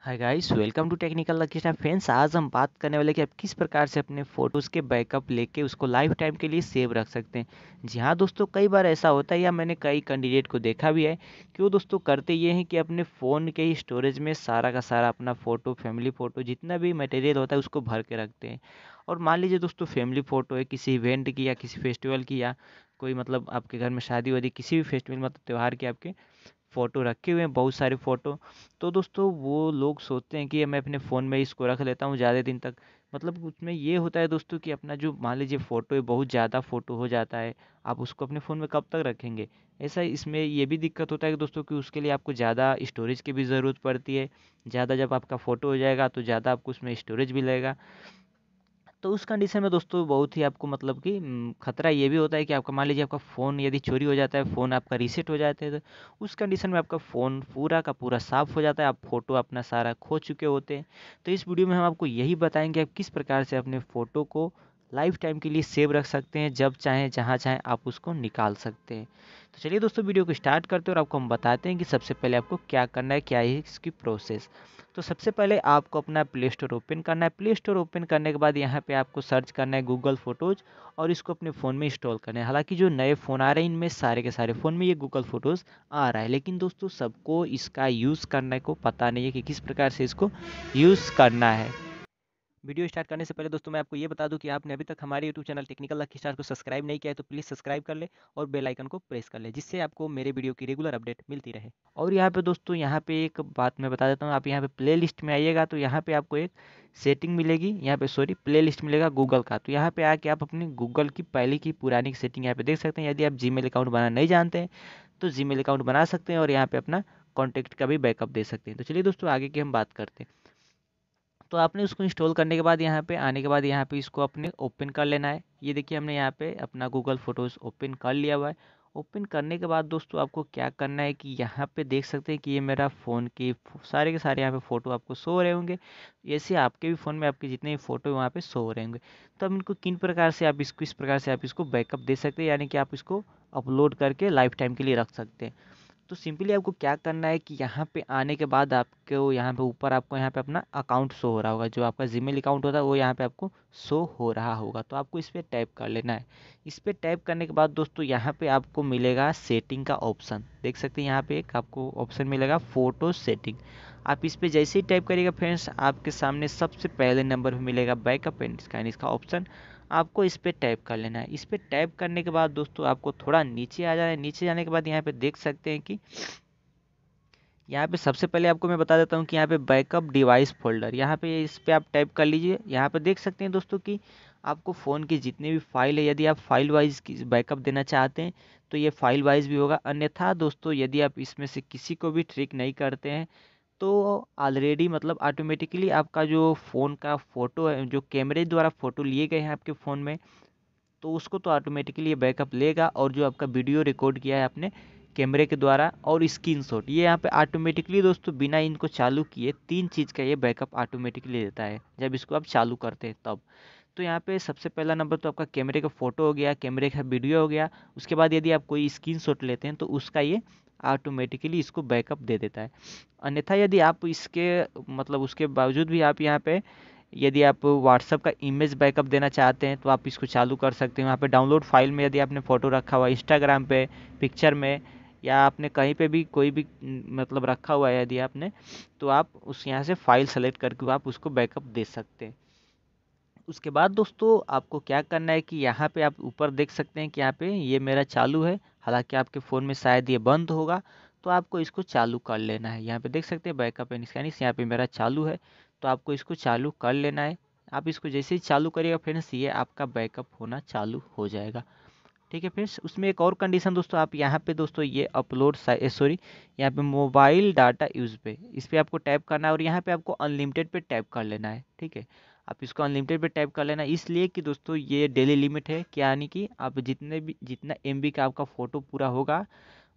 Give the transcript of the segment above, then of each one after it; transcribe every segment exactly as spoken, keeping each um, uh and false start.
Hi guys, welcome to technical lucky star. Friends, आज हम बात करने वाले कि आप किस प्रकार से अपने फ़ोटोज़ के बैकअप लेके उसको लाइफ टाइम के लिए सेव रख सकते हैं। जी हाँ दोस्तों, कई बार ऐसा होता है या मैंने कई कैंडिडेट को देखा भी है कि वो दोस्तों करते ये हैं कि अपने फ़ोन के ही स्टोरेज में सारा का सारा अपना फ़ोटो, फैमिली फ़ोटो, जितना भी मटेरियल होता है उसको भर के रखते हैं। और मान लीजिए दोस्तों फैमिली फ़ोटो है किसी इवेंट की या किसी फेस्टिवल की या कोई मतलब आपके घर में शादी वादी, किसी भी फेस्टिवल मतलब त्यौहार के आपके फ़ोटो रखे हुए हैं, बहुत सारे फ़ोटो। तो दोस्तों वो लोग सोचते हैं कि मैं अपने फ़ोन में इसको रख लेता हूँ ज़्यादा दिन तक। मतलब उसमें ये होता है दोस्तों कि अपना जो मान लीजिए फ़ोटो है, बहुत ज़्यादा फ़ोटो हो जाता है। आप उसको अपने फ़ोन में कब तक रखेंगे? ऐसा इसमें ये भी दिक्कत होता है कि दोस्तों कि उसके लिए आपको ज़्यादा स्टोरेज की भी ज़रूरत पड़ती है। ज़्यादा जब आपका फ़ोटो हो जाएगा तो ज़्यादा आपको उसमें स्टोरेज भी लगेगा। तो उस कंडीशन में दोस्तों बहुत ही आपको मतलब कि खतरा ये भी होता है कि आपका मान लीजिए आपका फ़ोन यदि चोरी हो जाता है, फ़ोन आपका रीसेट हो जाता है, तो उस कंडीशन में आपका फ़ोन पूरा का पूरा साफ़ हो जाता है। आप फ़ोटो अपना सारा खो चुके होते हैं। तो इस वीडियो में हम आपको यही बताएंगे आप किस प्रकार से अपने फ़ोटो को लाइफ टाइम के लिए सेव रख सकते हैं, जब चाहें जहाँ चाहें आप उसको निकाल सकते हैं। तो चलिए दोस्तों वीडियो को स्टार्ट करते हैं और आपको हम बताते हैं कि सबसे पहले आपको क्या करना है, क्या है इसकी प्रोसेस। तो सबसे पहले आपको अपना प्ले स्टोर ओपन करना है। प्ले स्टोर ओपन करने के बाद यहाँ पे आपको सर्च करना है गूगल फ़ोटोज़ और इसको अपने फ़ोन में इंस्टॉल करना है। हालांकि जो नए फ़ोन आ रहे हैं इनमें सारे के सारे फ़ोन में ये गूगल फ़ोटोज़ आ रहा है, लेकिन दोस्तों सबको इसका यूज़ करने को पता नहीं है कि किस प्रकार से इसको यूज़ करना है। वीडियो स्टार्ट करने से पहले दोस्तों मैं आपको ये बता दूं कि आपने अभी तक हमारे YouTube channel technical lucky star को सब्सक्राइब नहीं किया है तो प्लीज़ सब्सक्राइब कर ले और बेल आइकन को प्रेस कर ले, जिससे आपको मेरे वीडियो की रेगुलर अपडेट मिलती रहे। और यहाँ पे दोस्तों यहाँ पे एक बात मैं बता देता हूँ, आप यहाँ पे प्ले लिस्ट में आइएगा तो यहाँ पे आपको एक सेटिंग मिलेगी, यहाँ पे सॉरी प्ले लिस्ट मिलेगा गूगल का। तो यहाँ पे आके आप अपने गूगल की पहले की पुरानी सेटिंग यहाँ पे देख सकते हैं। यदि आप जीमेल अकाउंट बनाना नहीं जानते हैं तो जीमेल अकाउंट बना सकते हैं और यहाँ पे अपना कॉन्टैक्ट का भी बैकअप दे सकते हैं। तो चलिए दोस्तों आगे की हम बात करते हैं। तो आपने उसको इंस्टॉल करने के बाद यहाँ पे आने के बाद यहाँ पे इसको अपने ओपन कर लेना है। ये देखिए हमने यहाँ पे अपना गूगल फ़ोटोज़ ओपन कर लिया हुआ है। ओपन करने के बाद दोस्तों आपको क्या करना है कि यहाँ पे देख सकते हैं कि ये मेरा फ़ोन की सारे के सारे यहाँ पे फ़ोटो आपको शो हो रहे होंगे। ऐसे आपके भी फ़ोन में आपके जितने भी फ़ोटो वहाँ पे शो हो रहे होंगे। तो अब इनको किन प्रकार से आप इसको इस प्रकार से आप इसको बैकअप दे सकते हैं, यानी कि आप इसको अपलोड करके लाइफ टाइम के लिए रख सकते हैं। तो सिंपली आपको क्या करना है कि यहाँ पे आने के बाद आपको यहाँ पे ऊपर आपको यहाँ पे अपना अकाउंट शो हो रहा होगा, जो आपका जीमेल अकाउंट होता है वो यहाँ पे आपको शो हो रहा होगा। तो आपको इस पर टाइप कर लेना है। इस पर टाइप करने के बाद दोस्तों यहाँ पे आपको मिलेगा सेटिंग का ऑप्शन, देख सकते हैं यहाँ पे एक आपको ऑप्शन मिलेगा फ़ोटो सेटिंग। आप इस पर जैसे ही टाइप करिएगा फ्रेंड्स, आपके सामने सबसे पहले नंबर पर मिलेगा बैकअप एंड स्कैन, इसका ऑप्शन आपको इस पर टाइप कर लेना है। इस पर टाइप करने के बाद दोस्तों आपको थोड़ा नीचे आ जाना है। नीचे जाने के बाद यहाँ पे देख सकते हैं कि यहाँ पे सबसे पहले आपको मैं बता देता हूँ कि यहाँ पे बैकअप डिवाइस फोल्डर, यहाँ पे इस पर आप टाइप कर लीजिए। यहाँ पे देख सकते हैं दोस्तों कि आपको फ़ोन की जितनी भी फाइल है, यदि आप फाइल वाइज की बैकअप देना चाहते हैं तो ये फाइल वाइज भी होगा, अन्यथा दोस्तों यदि आप इसमें से किसी को भी ट्रिक नहीं करते हैं तो ऑलरेडी मतलब ऑटोमेटिकली आपका जो फ़ोन का फ़ोटो है, जो कैमरे द्वारा फ़ोटो लिए गए हैं आपके फ़ोन में, तो उसको तो ऑटोमेटिकली ये बैकअप लेगा। और जो आपका वीडियो रिकॉर्ड किया है आपने कैमरे के द्वारा और स्क्रीनशॉट, ये यहाँ पे ऑटोमेटिकली दोस्तों बिना इनको चालू किए तीन चीज़ का ये बैकअप ऑटोमेटिकली देता है जब इसको आप चालू करते हैं तब। तो यहाँ पे सबसे पहला नंबर तो आपका कैमरे का फ़ोटो हो गया, कैमरे का वीडियो हो गया। उसके बाद यदि आप कोई स्क्रीनशॉट लेते हैं तो उसका ये ऑटोमेटिकली इसको बैकअप दे देता है, अन्यथा यदि आप इसके मतलब उसके बावजूद भी आप यहाँ पे यदि आप व्हाट्सएप का इमेज बैकअप देना चाहते हैं तो आप इसको चालू कर सकते हैं। वहाँ पे डाउनलोड फाइल में यदि आपने फ़ोटो रखा हुआ है, इंस्टाग्राम पे पिक्चर में या आपने कहीं पे भी कोई भी मतलब रखा हुआ है यदि आपने, तो आप उस यहाँ से फाइल सेलेक्ट करके आप उसको बैकअप दे सकते हैं। उसके बाद दोस्तों आपको क्या करना है कि यहाँ पे आप ऊपर देख सकते हैं कि यहाँ पे ये मेरा चालू है, हालांकि आपके फ़ोन में शायद ये बंद होगा तो आपको इसको चालू कर लेना है। यहाँ पे देख सकते हैं बैकअप एंड स्कैनिंग, यहाँ पे मेरा चालू है तो आपको इसको चालू कर लेना है। आप इसको जैसे ही चालू करिएगा फ्रेंड्स, ये आपका बैकअप होना चालू हो जाएगा। ठीक है फ्रेंड्स, उसमें एक और कंडीशन दोस्तों आप यहाँ पे दोस्तों ये अपलोड सॉरी यहाँ पे मोबाइल डाटा यूज़ पे, इस पर आपको टैप करना है और यहाँ पे आपको अनलिमिटेड पे टैप कर लेना है। ठीक है, आप इसको अनलिमिटेड पे टैप कर लेना इसलिए कि दोस्तों ये डेली लिमिट है, क्या यानी कि आप जितने भी जितना एम बी का आपका फ़ोटो पूरा होगा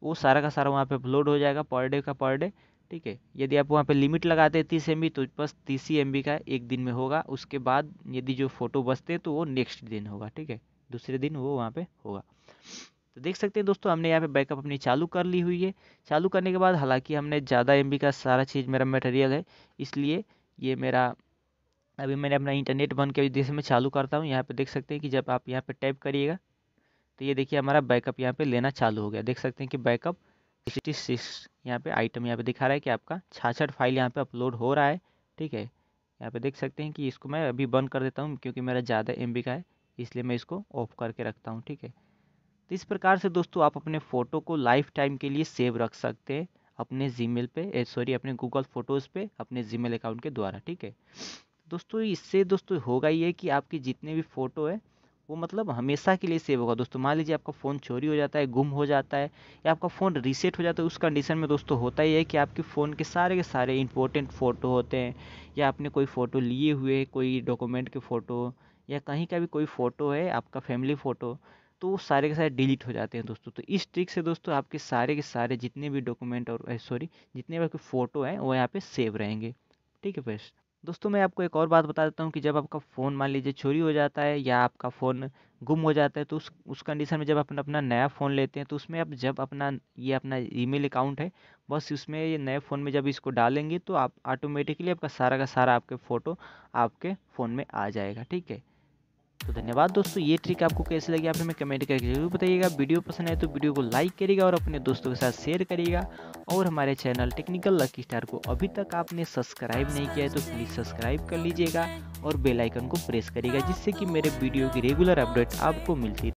वो सारा का सारा वहाँ पे अपलोड हो जाएगा पर डे का पर डे। ठीक है, यदि आप वहाँ पे लिमिट लगाते हैं तीस एम बी तो बस तीस ही एम बी का एक दिन में होगा। उसके बाद यदि जो फ़ोटो बचते हैं तो वो नेक्स्ट दिन होगा, ठीक है, दूसरे दिन वो वहाँ पर होगा। तो देख सकते हैं दोस्तों हमने यहाँ पे बैकअप अपनी चालू कर ली हुई है। चालू करने के बाद हालांकि हमने ज़्यादा एम बी का सारा चीज़ मेरा मटेरियल है, इसलिए ये मेरा अभी मैंने अपना इंटरनेट बंद के जैसे मैं चालू करता हूँ यहाँ पे देख सकते हैं कि जब आप यहाँ पे टैप करिएगा तो ये देखिए हमारा बैकअप यहाँ पे लेना चालू हो गया। देख सकते हैं कि बैकअप सिक्सटी सिक्स यहाँ पे आइटम यहाँ पे दिखा रहा है कि आपका छियासठ फाइल यहाँ पे अपलोड हो रहा है। ठीक है, यहाँ पे देख सकते हैं कि इसको मैं अभी बंद कर देता हूँ क्योंकि मेरा ज़्यादा एम बी का है, इसलिए मैं इसको ऑफ करके रखता हूँ। ठीक है, तो इस प्रकार से दोस्तों आप अपने फ़ोटो को लाइफ टाइम के लिए सेव रख सकते हैं अपने जीमेल पे सॉरी अपने गूगल फ़ोटोज़ पे अपने जीमेल अकाउंट के द्वारा। ठीक है दोस्तों, इससे दोस्तों होगा ये कि आपकी जितने भी फ़ोटो है वो मतलब हमेशा के लिए सेव होगा। दोस्तों मान लीजिए आपका फ़ोन चोरी हो जाता है, गुम हो जाता है या आपका फ़ोन रीसेट हो जाता है, उस कंडीशन में दोस्तों होता ही है कि आपके फ़ोन के सारे के सारे इंपॉर्टेंट फ़ोटो होते हैं या आपने कोई फ़ोटो लिए हुए कोई डॉक्यूमेंट के फ़ोटो या कहीं का भी कोई फ़ोटो है आपका फैमिली फ़ोटो, तो वो सारे के सारे डिलीट हो जाते हैं दोस्तों। तो इस ट्रिक से दोस्तों आपके सारे के सारे जितने भी डॉक्यूमेंट और सॉरी जितने भी आपके फ़ोटो हैं वो यहाँ पे सेव रहेंगे। ठीक है फ्रेंड्स, दोस्तों मैं आपको एक और बात बता देता हूँ कि जब आपका फ़ोन मान लीजिए चोरी हो जाता है या आपका फ़ोन गुम हो जाता है तो उस उस कंडीशन में जब आप अपना नया फ़ोन लेते हैं तो उसमें आप जब अपना ये अपना ईमेल अकाउंट है बस उसमें ये नए फ़ोन में जब इसको डालेंगे तो आप ऑटोमेटिकली आपका सारा का सारा आपके फ़ोटो आपके फ़ोन में आ जाएगा। ठीक है, तो धन्यवाद दोस्तों, ये ट्रिक आपको कैसी लगी आप हमें कमेंट करके जरूर बताइएगा। वीडियो पसंद आए तो वीडियो को लाइक करिएगा और अपने दोस्तों के साथ शेयर करिएगा और हमारे चैनल टेक्निकल लकी स्टार को अभी तक आपने सब्सक्राइब नहीं किया है तो प्लीज़ सब्सक्राइब कर लीजिएगा और बेल आइकन को प्रेस करिएगा जिससे कि मेरे वीडियो की रेगुलर अपडेट आपको मिलती